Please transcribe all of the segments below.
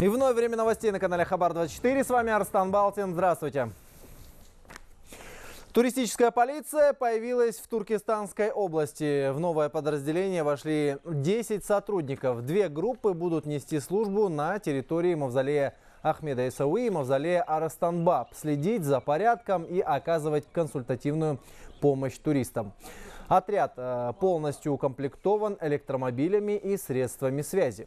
И вновь время новостей на канале Хабар-24. С вами Арстан Балтин. Здравствуйте. Туристическая полиция появилась в Туркестанской области. В новое подразделение вошли 10 сотрудников. Две группы будут нести службу на территории мавзолея Ахмеда-Исауи и мавзолея Арастанбаб. Следить за порядком и оказывать консультативную помощь туристам. Отряд полностью укомплектован электромобилями и средствами связи.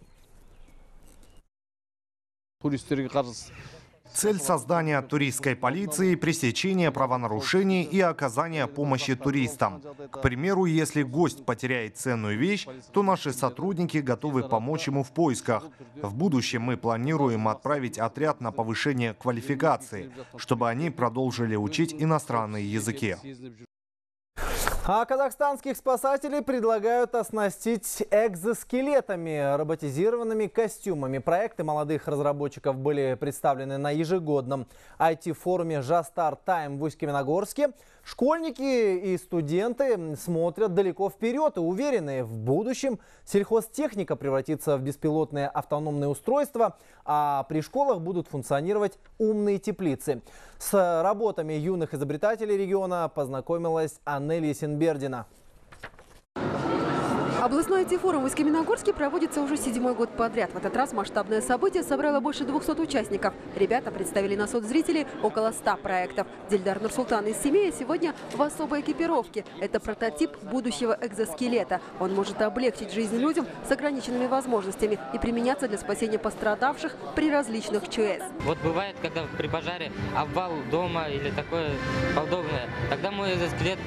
Цель создания туристской полиции – пресечение правонарушений и оказание помощи туристам. К примеру, если гость потеряет ценную вещь, то наши сотрудники готовы помочь ему в поисках. В будущем мы планируем отправить отряд на повышение квалификации, чтобы они продолжили учить иностранные языки. А казахстанских спасателей предлагают оснастить экзоскелетами, роботизированными костюмами. Проекты молодых разработчиков были представлены на ежегодном IT-форуме «Жастар Тайм» в Усть-Каменогорске. Школьники и студенты смотрят далеко вперед и уверены, в будущем сельхозтехника превратится в беспилотные автономные устройства, а при школах будут функционировать умные теплицы. С работами юных изобретателей региона познакомилась Анна Лисенбердина. Областной IT-форум в Усть-Каменогорске проводится уже 7-й год подряд. В этот раз масштабное событие собрало больше 200 участников. Ребята представили на суд зрителей около 100 проектов. Дельдар Нурсултан из Семея сегодня в особой экипировке. Это прототип будущего экзоскелета. Он может облегчить жизнь людям с ограниченными возможностями и применяться для спасения пострадавших при различных ЧУЭС. Вот бывает, когда при пожаре обвал дома или такое подобное, тогда мой экзоскелет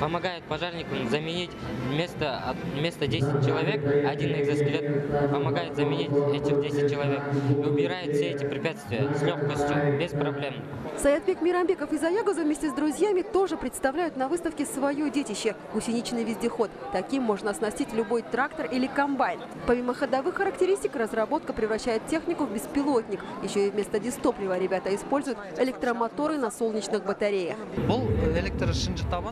помогает пожарникам заменить вместо 10 человек, один экзоскелет помогает заменить этих 10 человек и убирает все эти препятствия с легкостью, без проблем. Саятбек Мирамбеков из Аягуза вместе с друзьями тоже представляют на выставке свое детище – гусеничный вездеход. Таким можно оснастить любой трактор или комбайн. Помимо ходовых характеристик, разработка превращает технику в беспилотник. Еще и вместо дистоплива ребята используют электромоторы на солнечных батареях.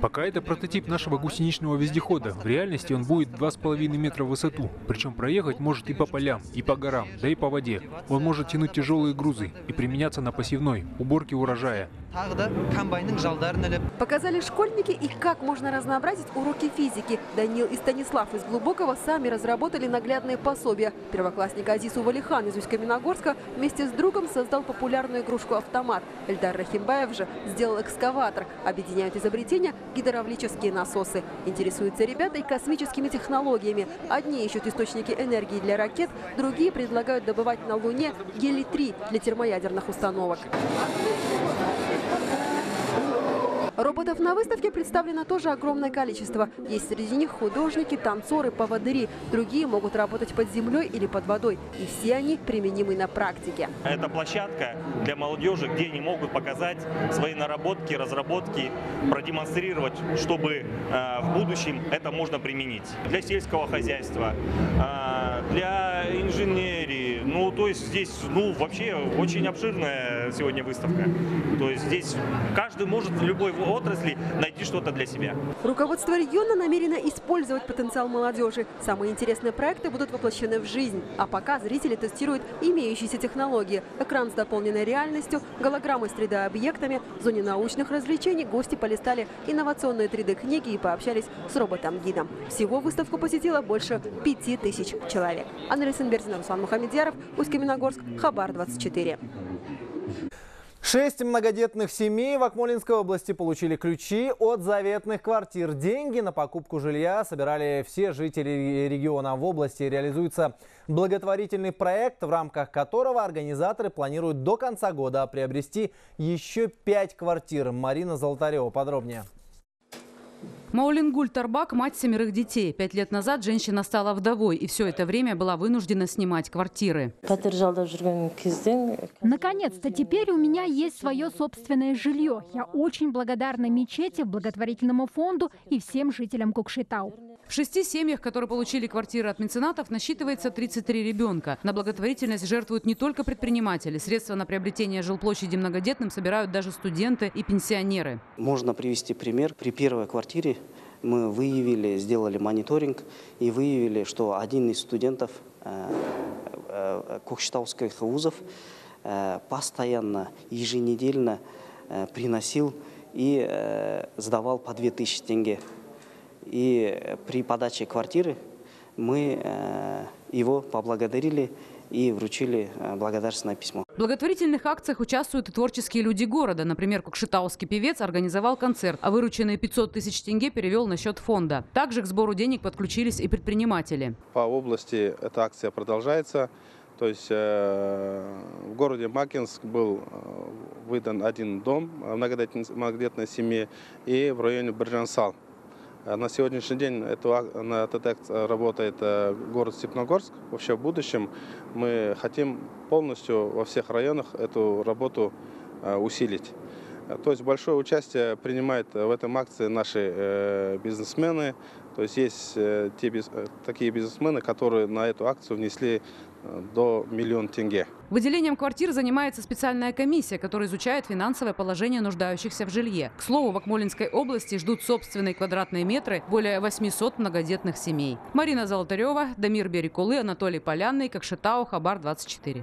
Пока это прототип нашего гусеничного вездехода. В реальности он будет 2,5 метра в высоту. Причем проехать может и по полям, и по горам, да и по воде. Он может тянуть тяжелые грузы и применяться на посевной, уборке урожая. Показали школьники и как можно разнообразить уроки физики. Данил и Станислав из Глубокого сами разработали наглядные пособия. Первоклассник Азис Валихан из Усть-Каменогорска вместе с другом создал популярную игрушку-автомат. Эльдар Рахимбаев же сделал экскаватор. Объединяют изобретения гидравлические насосы. Интересуются ребята и космическими технологиями. Одни ищут источники энергии для ракет, другие предлагают добывать на Луне гелий-3 для термоядерных установок. Роботов на выставке представлено тоже огромное количество. Есть среди них художники, танцоры, поводыри. Другие могут работать под землей или под водой. И все они применимы на практике. Это площадка для молодежи, где они могут показать свои наработки, разработки, продемонстрировать, чтобы в будущем это можно применить. Для сельского хозяйства, для инженерии. Ну, то есть здесь вообще очень обширная сегодня выставка. То есть здесь каждый может в любой отрасли найти что-то для себя. Руководство региона намерено использовать потенциал молодежи. Самые интересные проекты будут воплощены в жизнь. А пока зрители тестируют имеющиеся технологии. Экран с дополненной реальностью, голограммы с 3D-объектами. В зоне научных развлечений гости полистали инновационные 3D-книги и пообщались с роботом-гидом. Всего выставку посетило больше 5000 человек. Анна Лисенбердина, Руслан Мухамедьяров, Усть-Каменогорск, Хабар-24. 6 многодетных семей в Акмолинской области получили ключи от заветных квартир. Деньги на покупку жилья собирали все жители региона. В области реализуется благотворительный проект, в рамках которого организаторы планируют до конца года приобрести еще 5 квартир. Марина Золотарева подробнее. Маулингуль Тарбак – мать 7 детей. 5 лет назад женщина стала вдовой и все это время была вынуждена снимать квартиры. Наконец-то теперь у меня есть свое собственное жилье. Я очень благодарна мечети, благотворительному фонду и всем жителям Кокшетау. В 6 семьях, которые получили квартиры от меценатов, насчитывается 33 ребенка. На благотворительность жертвуют не только предприниматели. Средства на приобретение жилплощади многодетным собирают даже студенты и пенсионеры. Можно привести пример. При первой квартире мы сделали мониторинг и выявили, что один из студентов кокшетауских вузов постоянно, еженедельно приносил и сдавал по 2000 тенге. И при подаче квартиры мы его поблагодарили и вручили благодарственное письмо. В благотворительных акциях участвуют и творческие люди города. Например, кокшетауский певец организовал концерт, а вырученные 500 тысяч тенге перевел на счет фонда. Также к сбору денег подключились и предприниматели. По области эта акция продолжается. То есть в городе Макинск был выдан один дом многодетной семье и в районе Бержансал. На сегодняшний день на этот акт работает город Степногорск. Вообще в будущем мы хотим полностью во всех районах эту работу усилить. То есть большое участие принимают в этом акции наши бизнесмены. То есть есть такие бизнесмены, которые на эту акцию внесли до 1 000 000 тенге. Выделением квартир занимается специальная комиссия, которая изучает финансовое положение нуждающихся в жилье. К слову, в Акмолинской области ждут собственные квадратные метры более 800 многодетных семей. Марина Золотарева, Дамир Берикулы, Анатолий Полянный, Кокшетау, Хабар-24.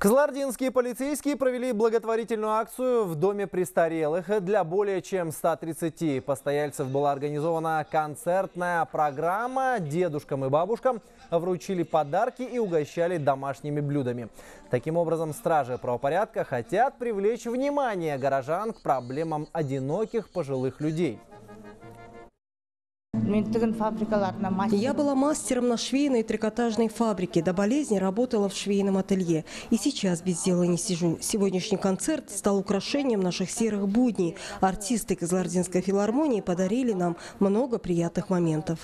Кызылординские полицейские провели благотворительную акцию в доме престарелых. Для более чем 130 постояльцев была организована концертная программа. Дедушкам и бабушкам вручили подарки и угощали домашними блюдами. Таким образом, стражи правопорядка хотят привлечь внимание горожан к проблемам одиноких пожилых людей. Я была мастером на швейной и трикотажной фабрике. До болезни работала в швейном ателье. И сейчас без дела не сижу. Сегодняшний концерт стал украшением наших серых будней. Артисты Кызылординской филармонии подарили нам много приятных моментов.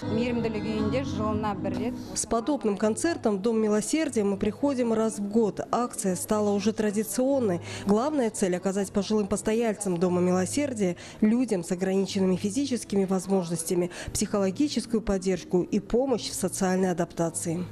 С подобным концертом в Дом Милосердия мы приходим раз в год. Акция стала уже традиционной. Главная цель – оказать пожилым постояльцам Дома Милосердия, людям с ограниченными физическими возможностями, психологическую поддержку и помощь в социальной адаптации.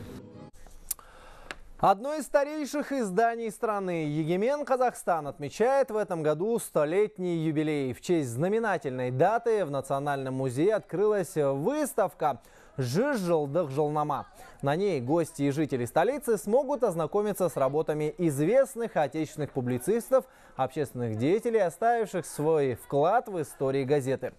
Одно из старейших изданий страны «Егемен Казахстан» отмечает в этом году 100-летний юбилей. В честь знаменательной даты в Национальном музее открылась выставка «Жиж Жылдық Жылнама». На ней гости и жители столицы смогут ознакомиться с работами известных отечественных публицистов, общественных деятелей, оставивших свой вклад в историю газеты.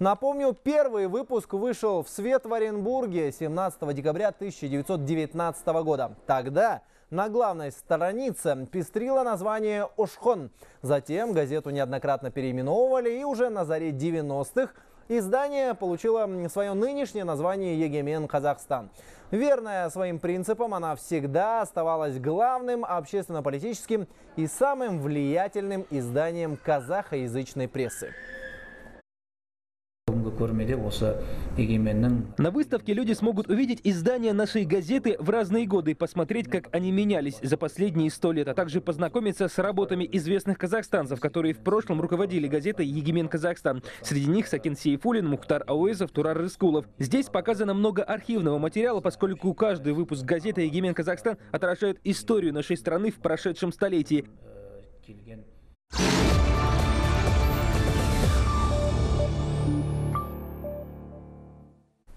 Напомню, первый выпуск вышел в свет в Оренбурге 17 декабря 1919 года. Тогда на главной странице пестрило название «Ошхон». Затем газету неоднократно переименовывали, и уже на заре 90-х издание получило свое нынешнее название «Егемен Казахстан». Верная своим принципам, она всегда оставалась главным общественно-политическим и самым влиятельным изданием казахоязычной прессы. На выставке люди смогут увидеть издания нашей газеты в разные годы и посмотреть, как они менялись за последние 100 лет, а также познакомиться с работами известных казахстанцев, которые в прошлом руководили газетой «Егемен Казахстан». Среди них Сакен Сейфулин, Мухтар Ауэзов, Турар Рыскулов. Здесь показано много архивного материала, поскольку каждый выпуск газеты «Егемен Казахстан» отражает историю нашей страны в прошедшем столетии.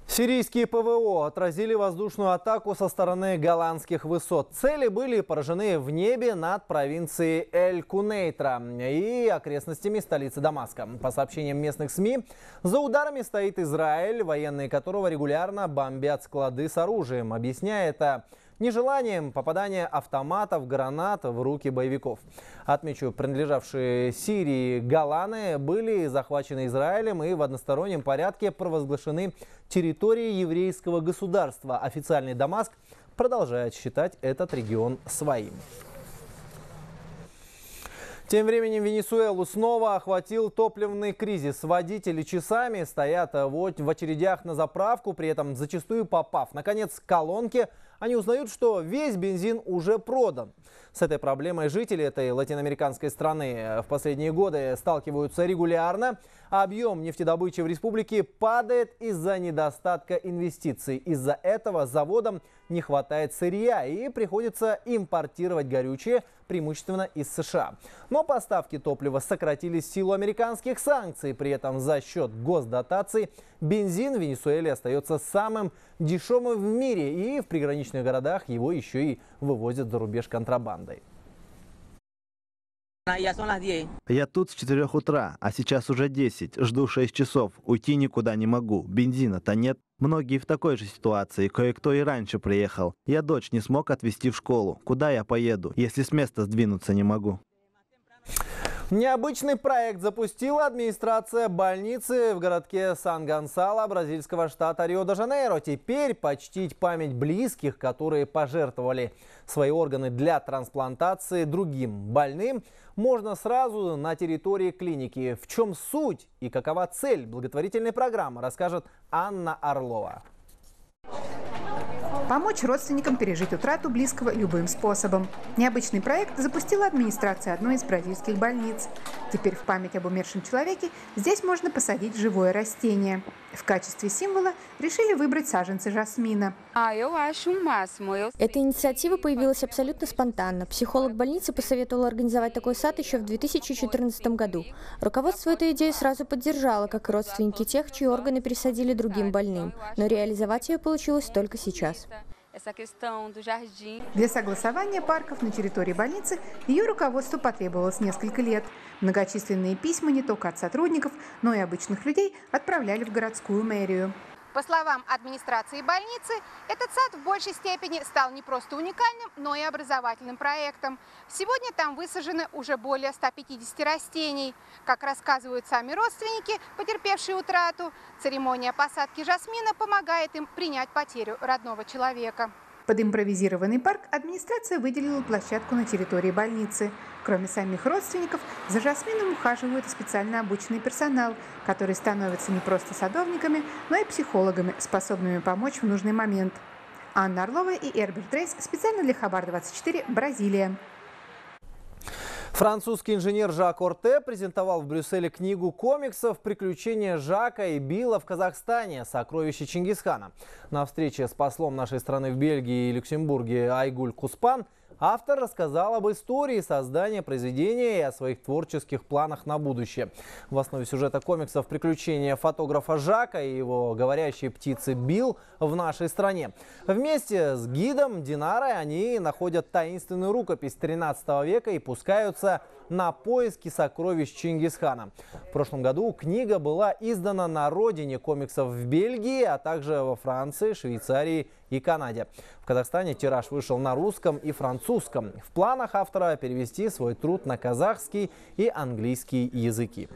Сирийские ПВО отразили воздушную атаку со стороны голландских высот. Цели были поражены в небе над провинцией Эль-Кунейтра и окрестностями столицы Дамаска. По сообщениям местных СМИ, за ударами стоит Израиль, военные которого регулярно бомбят склады с оружием, объясняя это нежеланием попадания автоматов, гранат в руки боевиков. Отмечу, принадлежавшие Сирии Голланы были захвачены Израилем и в одностороннем порядке провозглашены территорией еврейского государства. Официальный Дамаск продолжает считать этот регион своим. Тем временем Венесуэлу снова охватил топливный кризис. Водители часами стоят в очередях на заправку, при этом зачастую попав, наконец, к колонке, они узнают, что весь бензин уже продан. С этой проблемой жители этой латиноамериканской страны в последние годы сталкиваются регулярно. Объем нефтедобычи в республике падает из-за недостатка инвестиций. Из-за этого заводам не хватает сырья и приходится импортировать горючее, преимущественно из США. Но поставки топлива сократились в силу американских санкций. При этом за счет госдотаций бензин в Венесуэле остается самым дешевым в мире. И в приграничных городах его еще и вывозят за рубеж контрабандой. Я тут с 4 утра, а сейчас уже 10. Жду 6 часов. Уйти никуда не могу. Бензина-то нет. Многие в такой же ситуации. Кое-кто и раньше приехал. Я дочь не смог отвезти в школу. Куда я поеду, если с места сдвинуться не могу? Необычный проект запустила администрация больницы в городке Сан-Гонсало бразильского штата Рио-де-Жанейро. Теперь почтить память близких, которые пожертвовали свои органы для трансплантации другим больным, можно сразу на территории клиники. В чем суть и какова цель благотворительной программы, расскажет Анна Орлова. Помочь родственникам пережить утрату близкого любым способом. Необычный проект запустила администрация одной из бразильских больниц. Теперь в память об умершем человеке здесь можно посадить живое растение. В качестве символа решили выбрать саженцы жасмина. Эта инициатива появилась абсолютно спонтанно. Психолог больницы посоветовал организовать такой сад еще в 2014 году. Руководство эту идею сразу поддержало, как и родственники тех, чьи органы пересадили другим больным. Но реализовать ее получилось только сейчас. Для согласования парков на территории больницы ее руководству потребовалось несколько лет. Многочисленные письма не только от сотрудников, но и обычных людей отправляли в городскую мэрию. По словам администрации больницы, этот сад в большей степени стал не просто уникальным, но и образовательным проектом. Сегодня там высажено уже более 150 растений. Как рассказывают сами родственники, потерпевшие утрату, церемония посадки жасмина помогает им принять потерю родного человека. Под импровизированный парк администрация выделила площадку на территории больницы. Кроме самих родственников, за жасмином ухаживают специально обученный персонал, который становится не просто садовниками, но и психологами, способными помочь в нужный момент. Анна Орлова и Эрберт Рейс специально для Хабар-24, Бразилия. Французский инженер Жак Орте презентовал в Брюсселе книгу комиксов «Приключения Жака и Билла в Казахстане. Сокровища Чингисхана». На встрече с послом нашей страны в Бельгии и Люксембурге Айгуль Куспан автор рассказал об истории создания произведения и о своих творческих планах на будущее. В основе сюжета комиксов приключения фотографа Жака и его говорящей птицы Билл в нашей стране. Вместе с гидом Динарой они находят таинственную рукопись 13 века и пускаются на поиски сокровищ Чингисхана. В прошлом году книга была издана на родине комиксов в Бельгии, а также во Франции, Швейцарии и Канаде. В Казахстане тираж вышел на русском и французском. В планах автора перевести свой труд на казахский и английский языки.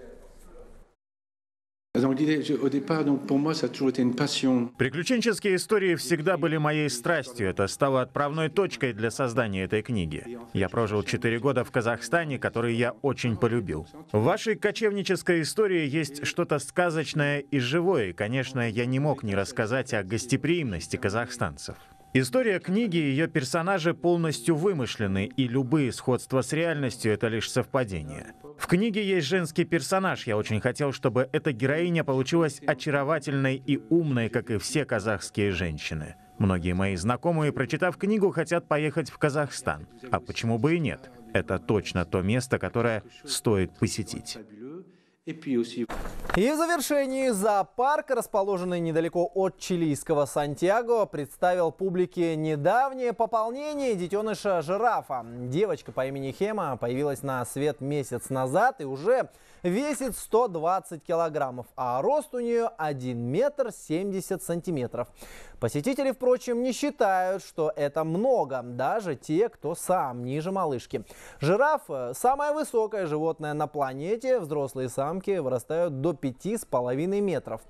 Приключенческие истории всегда были моей страстью. Это стало отправной точкой для создания этой книги. Я прожил 4 года в Казахстане, который я очень полюбил. В вашей кочевнической истории есть что-то сказочное и живое. И, конечно, я не мог не рассказать о гостеприимности казахстанцев. История книги и ее персонажи полностью вымышлены, и любые сходства с реальностью — это лишь совпадение. В книге есть женский персонаж. Я очень хотел, чтобы эта героиня получилась очаровательной и умной, как и все казахские женщины. Многие мои знакомые, прочитав книгу, хотят поехать в Казахстан. А почему бы и нет? Это точно то место, которое стоит посетить. И в завершении зоопарк, расположенный недалеко от чилийского Сантьяго, представил публике недавнее пополнение детеныша жирафа. Девочка по имени Хема появилась на свет месяц назад и уже весит 120 килограммов, а рост у нее 1 метр 70 сантиметров. Посетители, впрочем, не считают, что это много, даже те, кто сам ниже малышки. Жираф – самое высокое животное на планете, взрослые самки вырастают до 5,5 метров,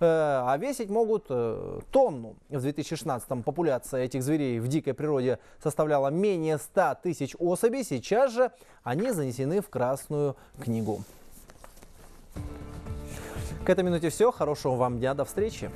а весить могут тонну. В 2016-м популяция этих зверей в дикой природе составляла менее 100 тысяч особей, сейчас же они занесены в Красную книгу. К этой минуте все, хорошего вам дня, до встречи!